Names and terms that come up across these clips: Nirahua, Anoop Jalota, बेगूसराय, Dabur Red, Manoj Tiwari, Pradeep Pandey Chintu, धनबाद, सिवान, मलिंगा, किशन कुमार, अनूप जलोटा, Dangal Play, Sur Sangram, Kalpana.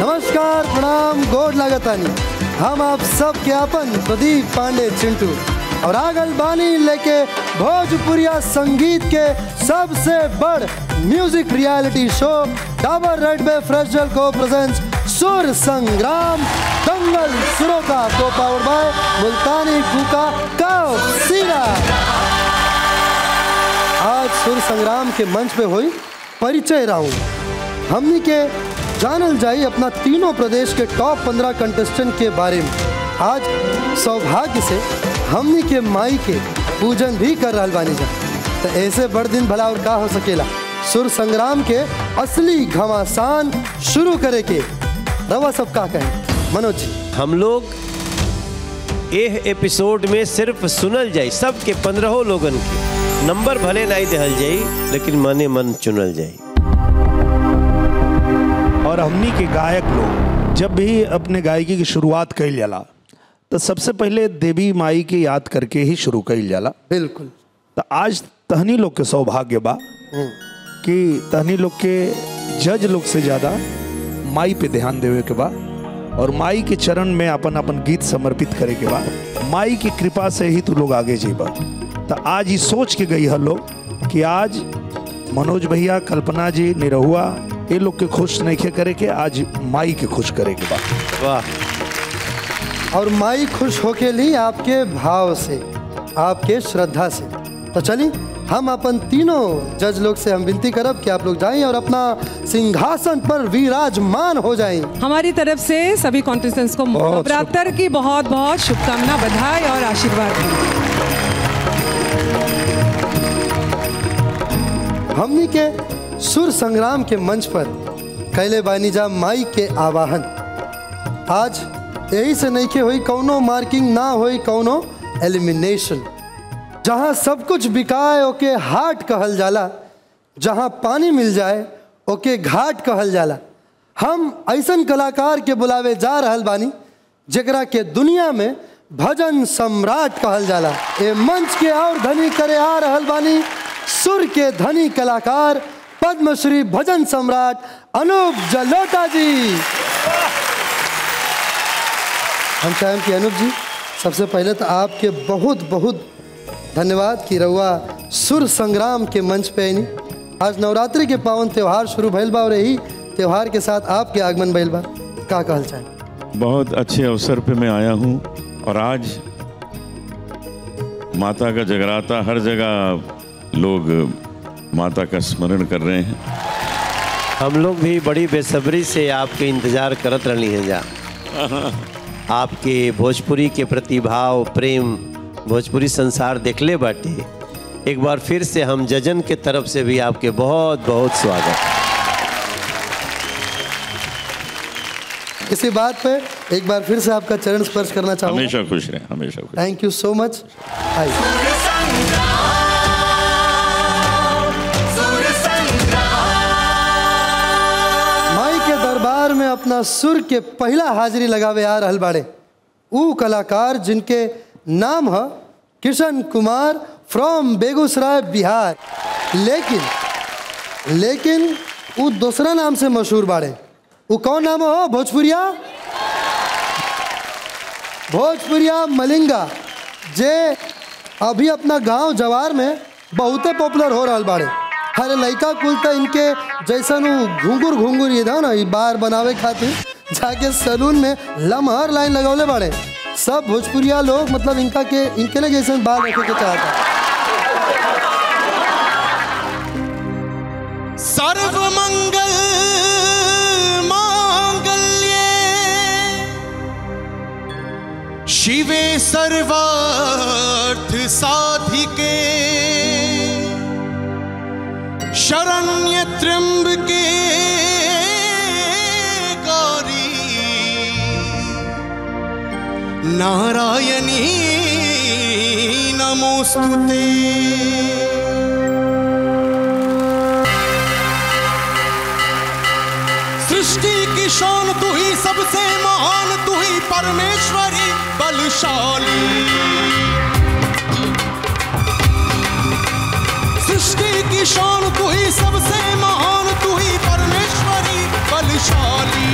नमस्कार प्रणाम गोड लागतानी। हम आप सब के अपन प्रदीप पांडे चिंटू और आगल बानी लेके भोजपुरिया संगीत के सबसे बड़ music reality show Dabur red में फ्रेशल को प्रेजेंट्स सुर संग्राम दंगल सुरोता को पावर बाय मुल्तानी फूका का सीना। आज सुर संग्राम के मंच पे हुई परिचय राउंड हमनी के जानल जाई अपना तीनों प्रदेश के टॉप 15 कंटेस्टेंट के बारे में। आज सौभाग्य से हमनी के माई के पूजन भी कर रहा बानी जा, तो ऐसे बड़ दिन भला और का हो सकेला। सुर संग्राम के असली घमासान शुरू करे के रवा सब का कहें मनोज जी। हम लोग एह एपिसोड में सिर्फ सुनल जाई सबके 15 लोगन के नंबर भले नहीं दिहल जाई लेकिन मने मन चुनल जाई। और हमनी के गायक लोग जब भी अपने गायकी की शुरुआत कइल जाला तो सबसे पहले देवी माई के याद करके ही शुरू कइल जाला। बिल्कुल। तो आज तहनी लोग के सौभाग्य बा कि तहनी लोग के जज लोग से ज़्यादा माई पे ध्यान देवे के बा और माई के चरण में अपन अपन गीत समर्पित करे के बा। माई की कृपा से ही तू लोग आगे जीबा। तो आज ये सोच के गई है लोग कि आज मनोज भैया, कल्पना जी, निरहुआ ये लोग के खुश नहीं करे के, आज माई के खुश करे के बा। वाह। और माई खुश होके ली आपके भाव से, आपके श्रद्धा से। तो चलिए हम अपन तीनों जज लोग से हम विनती करब कि आप लोग जाएं और अपना सिंहासन पर विराजमान हो जाएं। हमारी तरफ से सभी कॉन्टेस्टेंट्स को नवरात्र की बहुत बहुत शुभकामना, बधाई और आशीर्वाद। हमनी के सुर संग्राम के मंच पर कैले बानीजा माई के आवाहन। आज यही से नहीं के हुई कौनो मार्किंग ना हुई कौनो एलिमिनेशन, जहाँ सब कुछ बिकाए ओके हाट कहल जाला, जहाँ पानी मिल जाए ओके घाट कहल जाला। हम ऐसन कलाकार के बुलावे जा रहल बानी जरा के दुनिया में भजन सम्राट कहल जाला। ये मंच के और धनी करे आ रहल बानी सुर के धनी कलाकार पद्मश्री भजन सम्राट अनूप जलोटा जी। हम चाहें कि अनूप जी सबसे पहले तो आपके बहुत बहुत धन्यवाद कि रहुआ सुर संग्राम के मंच पे आईनी। आज नवरात्रि के पावन त्यौहार शुरू भइल बा और यही त्यौहार के साथ आपके आगमन भइल बा, का कहल चाहे? बहुत अच्छे अवसर पे मैं आया हूँ और आज माता का जगराता, हर जगह लोग माता का स्मरण कर रहे हैं। हम लोग भी बड़ी बेसब्री से आपके इंतजार करत रहनी है जा। आपके भोजपुरी के प्रति भाव, प्रेम, भोजपुरी संसार देखले बाटे। एक बार फिर से हम जजन के तरफ से भी आपके बहुत बहुत स्वागत। इसी बात पे एक बार फिर से आपका चरण स्पर्श करना चाहूँगा। हमेशा खुश रहें, हमेशा खुश। Thank you so much. में अपना सुर के पहला हाजिरी लगावे आ रहल बाड़े ऊ कलाकार जिनके नाम है किशन कुमार फ्रॉम बेगूसराय बिहार, लेकिन वो दूसरा नाम से मशहूर बाड़े। वो कौन नाम हो? भोजपुरिया मलिंगा, जे अभी अपना गांव जवार में बहुते पॉपुलर हो रहल बाड़े। हर लड़का कुल तो इनके जैसन घुंगुर घुंगुर ये था ना, ये बार बनावे खातिर जाके सैलून में लम्हर लाइन लगौले बाड़े। सब भोजपुरिया लोग मतलब इनके लिए जैसन बाल रखे के चाहता। सर्व मंगल मांगल्ये शिवे सर्वार्थ साधिके शरण्य त्र्यंबके गौरी नारायणी नमोस्तुते। सृष्टि की शान तू ही, सबसे महान तू ही, परमेश्वरी बलशाली। सृष्टि की शान तू ही, सबसे महान तू ही, परमेश्वरी बलशाली।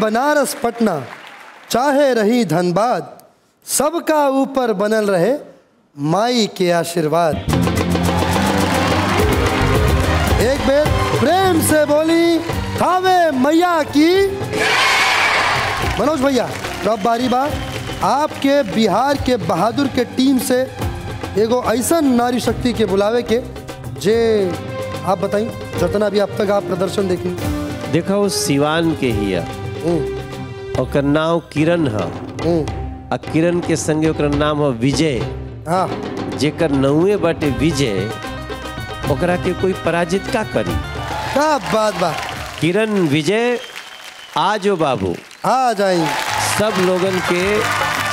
बनारस पटना चाहे रही धनबाद, सबका ऊपर बनल रहे माई के आशीर्वाद। एक बेर प्रेम से बोली थावे मैया की। मनोज भैया, अब बारी बा आपके बिहार के बहादुर के टीम से एगो ऐसा नारी शक्ति के बुलावे के जे आप बताइए जितना भी अब तक आप प्रदर्शन देखी। देखा वो सिवान के ही और नाम किरण है। आ किरण के संगे नाम है विजय। हाँ। जेकर नौवे बाटे विजय ओकरा के कोई पराजित का करी। क्या बात बा। किरण विजय आजो बाबू आ जाई। सब लोगन के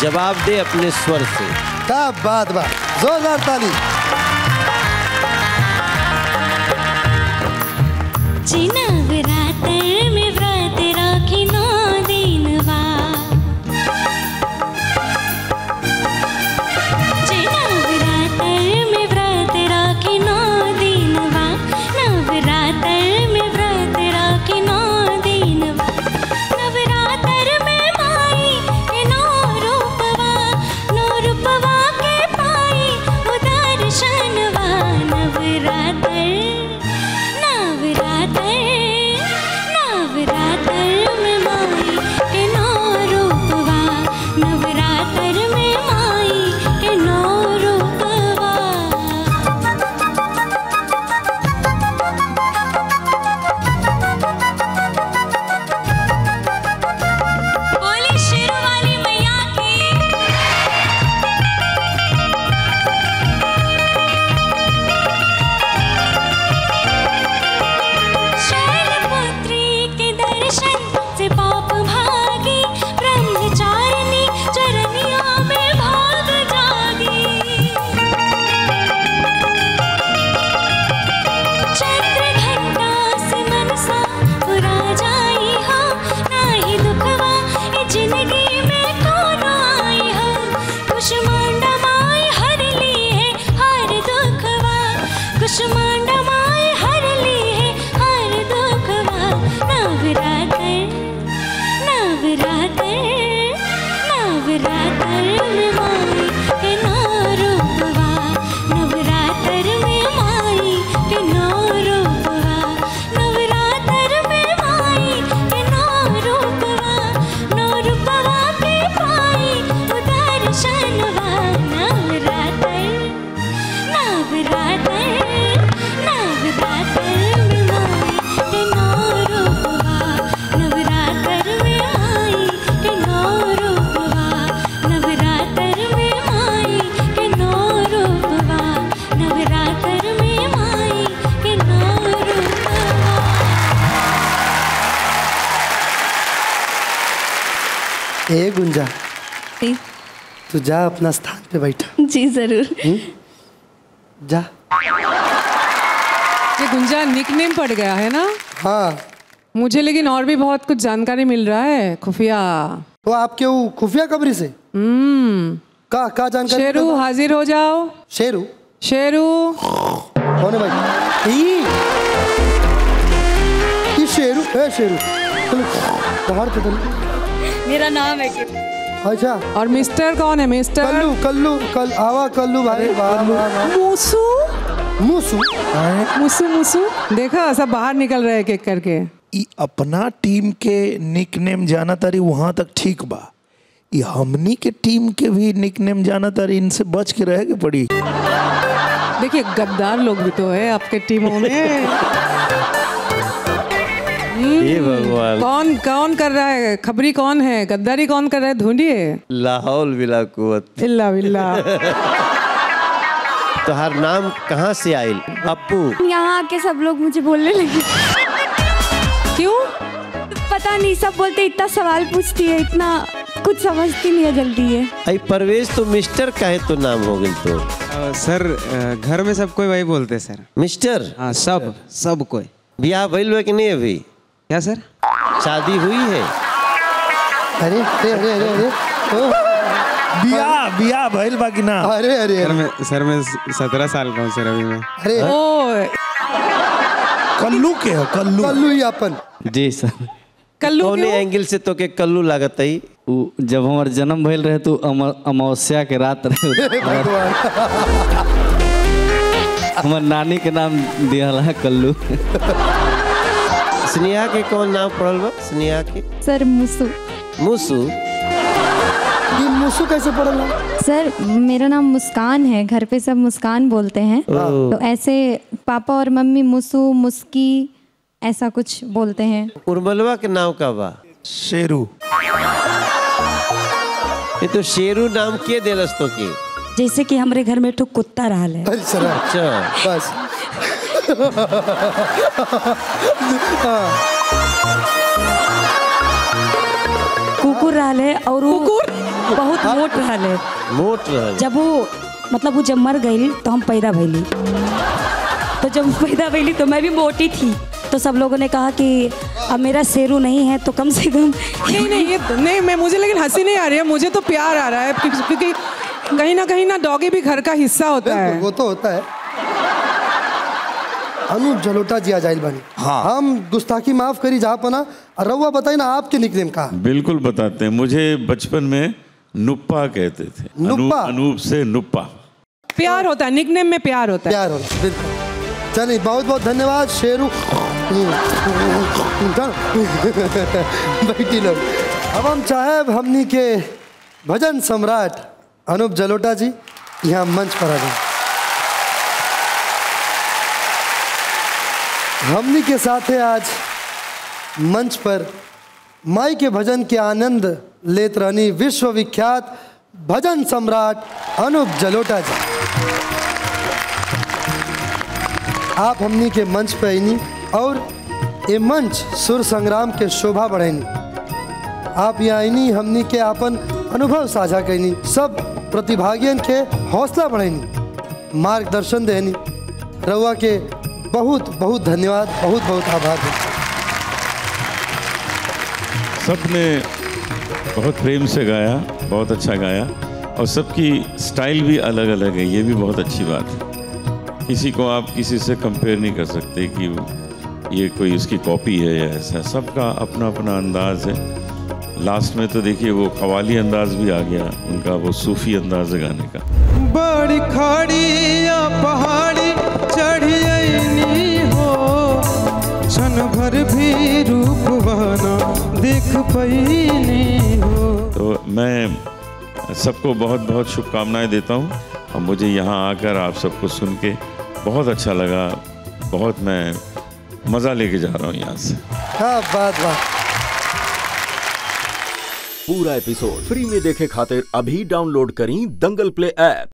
जवाब दे अपने स्वर से। क्या बात बा। जोरदार ताली। ए गुंजा तू जा अपना स्थान पे बैठा। जी जरूर। जा। ये गुंजा निकनेम पड़ गया है ना? हाँ। मुझे लेकिन और भी बहुत कुछ जानकारी मिल रहा है खुफिया। तो आपके वो खुफिया कब्री से? का जानकारी? शेरू हाजिर हो जाओ। शेरू? शेरू कौन है भाई? ये शेरू है। शेरू चलो बाहर तो मेरा नाम है कि। अच्छा और मिस्टर कौन है? मिस्टर कल्लू। कल्लू कल आवा कल्लू भाई। मूसू मूसू मूसू मूसू। देखा सब बाहर निकल रहे केक करके। अपना टीम के निकनेम जाना तारी वहाँ तक ठीक बा। ये हमनी के टीम के भी निकनेम जाना तारी इनसे बच के रह के पड़ी। देखिए गद्दार लोग भी तो है आपके टीमों में। ये भगवान कौन कौन कर रहा है खबरी? कौन है गद्दारी? कौन कर रहा है? ढूंढिए। लाहौल बिला कुवत बिल्ला बिल्ला। तो हर नाम कहाँ से आयल? अप्पू। यहाँ आके सब लोग मुझे बोलने लगे। क्यों? पता नहीं सब बोलते इतना सवाल पूछती है, इतना कुछ समझती नहीं है जल्दी है। अरे परवेज तो मिस्टर का है तो नाम हो गई तो। सर घर में सब कोई वही बोलते सर मिस्टर। हाँ सब सब कोई। ब्याह भइल है कि नहीं अभी? क्या सर शादी हुई है? अरे अरे अरे अरे बिया बिया भइल बाकी ना। अरे अरे सर मैं 17 साल का हूँ सर अभी मैं। अरे कल्लू के हो? कल्लू कल्लू यापन। जी सर कल्लू कौन एंगल से तो के कल्लू लागत है? जब हमारे जन्म भइल रहे तो अमावस्या के रात रहे। हमारे नानी के नाम दिया ला कल्लू। स्नेहा के कौन नाम पड़ल बा? स्नेहा के सर मूसू। मूसू मुसु कैसे पढ़ना? सर मेरा नाम मुस्कान है, घर पे सब मुस्कान बोलते हैं तो ऐसे पापा और मम्मी मुसु मुस्की ऐसा कुछ बोलते हैं। उर्मलवा के नाम का बा? शेरू। ये तो शेरू नाम के देलस तो की जैसे कि हमारे घर में तो कुत्ता रहा है। अच्छा बस। कुकुर रहा है और बहुत मोट रहले। मोट रहले जब वो मतलब वो जब मर गई तो हम पैदा भैली। तो जब पैदा भैली तो मैं भी मोटी थी तो सब लोगों ने कहा कि अब मेरा शेरू नहीं है तो कम से कम। नहीं नहीं ये नहीं मैं मुझे लेकिन हंसी नहीं आ रही है, मुझे तो प्यार आ रहा है क्योंकि कहीं ना डॉगी भी घर का हिस्सा होता है। वो तो होता है। अनूप जलोटा जी आजाइल बनी। हाँ हम गुस्ताखी माफ करी जहाँ पना। रहुआ बताइए ना आपके निकनेम का। बिल्कुल बताते हैं, मुझे बचपन में नुप्पा कहते थे। नुप्पा? अनूप से नुप्पा। प्यार होता है निकनेम में, प्यार होता है। प्यार होता बिल्कुल। चलिए बहुत बहुत धन्यवाद शेरू। बैठी लोग अब हम चाहेब हमनी के भजन सम्राट अनूप जलोटा जी यहाँ मंच पर आ जाए। हमनी के साथ है आज मंच पर माई के भजन के आनंद लेत रहनी विश्वविख्यात भजन सम्राट अनूप जलोटा जी। आप हमनी के मंच पर आईनी और ये मंच सुर संग्राम के शोभा बढ़ाईनी। आप यहाँ आईनी हमनी के आपन अनुभव साझा करनी, सब प्रतिभागियों के हौसला बढ़ाईनी, मार्गदर्शन देनी। रहुआ के बहुत बहुत धन्यवाद, बहुत बहुत आभार। सबने बहुत प्रेम से गाया, बहुत अच्छा गाया और सबकी स्टाइल भी अलग अलग है, ये भी बहुत अच्छी बात है। किसी को आप किसी से कंपेयर नहीं कर सकते कि ये कोई उसकी कॉपी है या ऐसा, सबका अपना अपना अंदाज है। लास्ट में तो देखिए वो कव्वाली अंदाज भी आ गया उनका, वो सूफी अंदाज है गाने का। बड़ी खाड़ी या पहाड़ी भर भी रूपवाना देख पईनी हो। तो मैं सबको बहुत बहुत शुभकामनाएं देता हूं और मुझे यहां आकर आप सबको सुन के बहुत अच्छा लगा, बहुत मैं मज़ा लेके जा रहा हूं यहां से। हाँ बात बात। पूरा एपिसोड फ्री में देखे खातिर अभी डाउनलोड करें दंगल प्ले ऐप।